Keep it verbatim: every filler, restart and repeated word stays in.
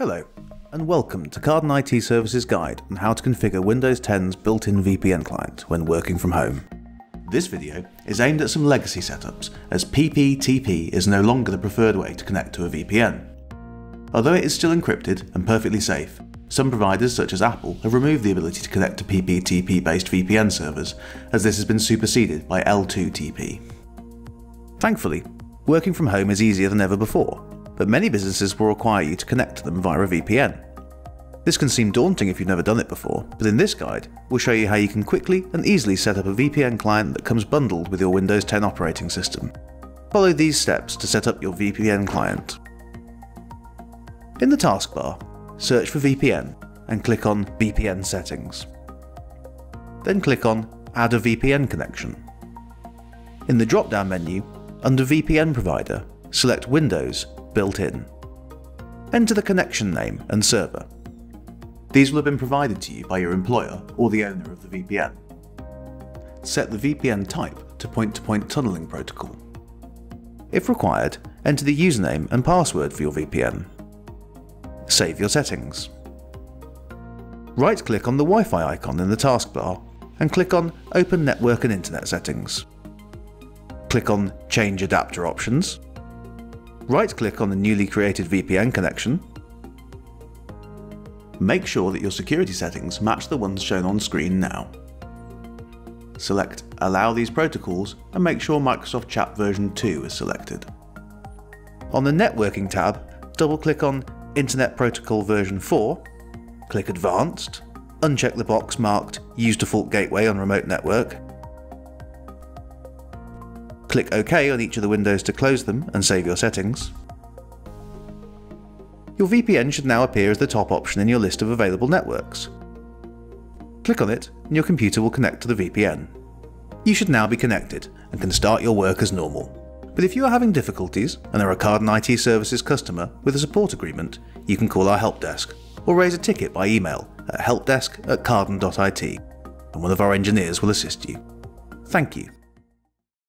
Hello, and welcome to Carden I T Services guide on how to configure Windows ten's built-in V P N client when working from home. This video is aimed at some legacy setups, as P P T P is no longer the preferred way to connect to a V P N. Although it is still encrypted and perfectly safe, some providers such as Apple have removed the ability to connect to P P T P-based V P N servers, as this has been superseded by L two T P. Thankfully, working from home is easier than ever before, but many businesses will require you to connect to them via a V P N. This can seem daunting if you've never done it before, but in this guide, we'll show you how you can quickly and easily set up a V P N client that comes bundled with your Windows ten operating system. Follow these steps to set up your V P N client. In the taskbar, search for V P N and click on V P N Settings. Then click on Add a V P N Connection. In the drop-down menu, under V P N Provider, select Windows Built-in. Enter the connection name and server. These will have been provided to you by your employer or the owner of the V P N. Set the V P N type to point-to-point tunneling protocol. If required, enter the username and password for your V P N. Save your settings. Right-click on the Wi-Fi icon in the taskbar and click on Open Network and Internet Settings. Click on Change Adapter Options. Right-click on the newly created V P N connection. Make sure that your security settings match the ones shown on screen now. Select Allow these protocols and make sure Microsoft Chat version two is selected. On the Networking tab, double-click on Internet Protocol version four, click Advanced, uncheck the box marked Use Default Gateway on Remote Network. Click OK on each of the windows to close them and save your settings. Your V P N should now appear as the top option in your list of available networks. Click on it and your computer will connect to the V P N. You should now be connected and can start your work as normal. But if you are having difficulties and are a Carden I T Services customer with a support agreement, you can call our help desk or raise a ticket by email at helpdesk at carden dot I T and one of our engineers will assist you. Thank you.